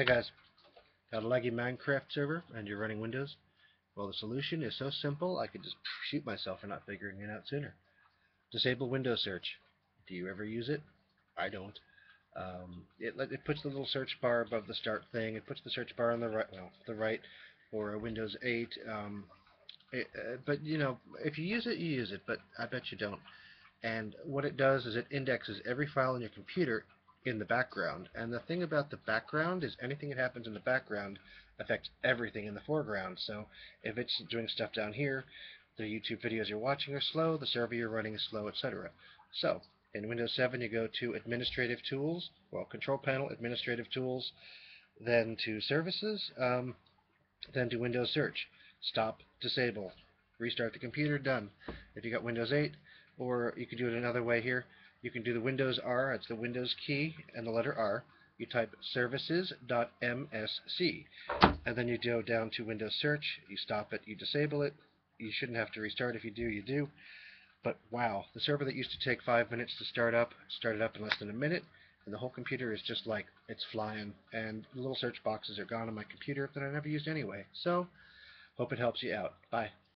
Hey guys, got a laggy Minecraft server and you're running Windows? Well, the solution is so simple I could just shoot myself for not figuring it out sooner. Disable Windows Search. Do you ever use it? I don't. It puts the little search bar above the start thing. It puts the search bar on the right, well, the right for Windows 8. But you know, if you use it, you use it. But I bet you don't. And what it does is it indexes every file on your computer in the background, and the thing about the background is anything that happens in the background affects everything in the foreground. So if it's doing stuff down here, the YouTube videos you're watching are slow, the server you're running is slow, etc. So in Windows 7 you go to Administrative Tools, well, Control Panel, Administrative Tools, then to Services, then to Windows Search. Stop, disable, restart the computer, done. If you got Windows 8, or you could do it another way here. You can do the Windows R, it's the Windows key and the letter R. You type services.msc, and then you go down to Windows Search, you stop it, you disable it. You shouldn't have to restart. If you do, you do. But wow, the server that used to take 5 minutes to start up, started up in less than a minute, and the whole computer is just like, it's flying, and the little search boxes are gone on my computer that I never used anyway. So, hope it helps you out. Bye.